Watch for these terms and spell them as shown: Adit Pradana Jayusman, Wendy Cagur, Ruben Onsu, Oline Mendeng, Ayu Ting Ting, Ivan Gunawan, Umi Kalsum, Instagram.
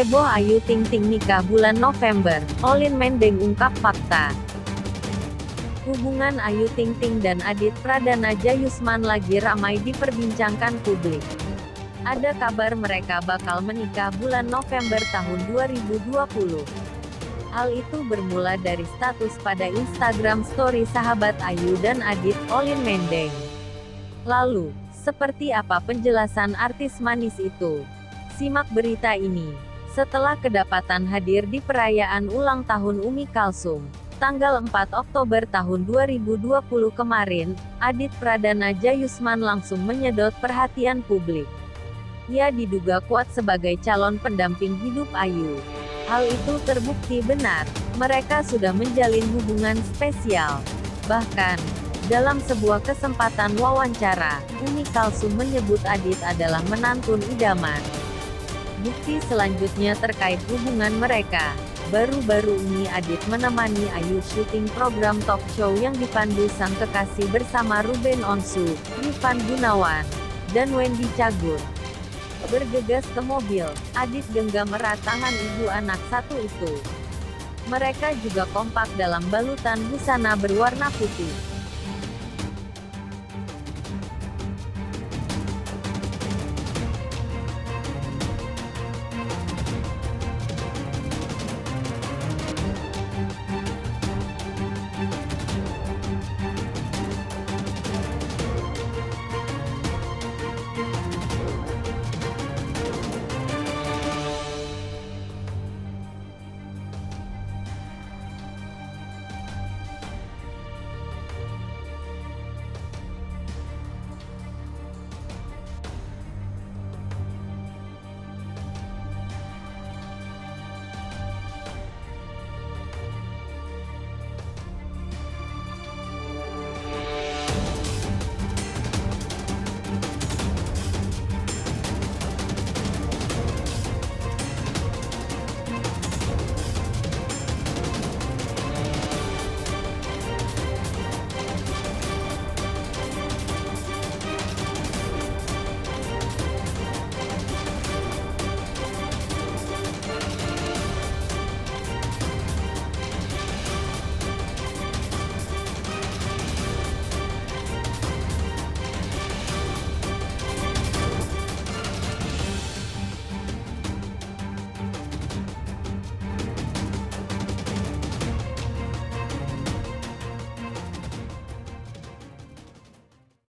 Heboh Ayu Ting Ting nikah bulan November, Oline Mendeng ungkap fakta. Hubungan Ayu Ting Ting dan Adit Pradana Jayusman lagi ramai diperbincangkan publik. Ada kabar mereka bakal menikah bulan November tahun 2020. Hal itu bermula dari status pada Instagram story sahabat Ayu dan Adit, Oline Mendeng. Lalu, seperti apa penjelasan artis manis itu? Simak berita ini. Setelah kedapatan hadir di perayaan ulang tahun Umi Kalsum, tanggal 4 Oktober tahun 2020 kemarin, Adit Pradana Jayusman langsung menyedot perhatian publik. Ia diduga kuat sebagai calon pendamping hidup Ayu. Hal itu terbukti benar, mereka sudah menjalin hubungan spesial. Bahkan, dalam sebuah kesempatan wawancara, Umi Kalsum menyebut Adit adalah menantu idaman. Bukti selanjutnya terkait hubungan mereka. Baru-baru ini Adit menemani Ayu syuting program talk show yang dipandu sang kekasih bersama Ruben Onsu, Ivan Gunawan, dan Wendy Cagur. Bergegas ke mobil, Adit genggam erat tangan ibu anak satu itu. Mereka juga kompak dalam balutan busana berwarna putih.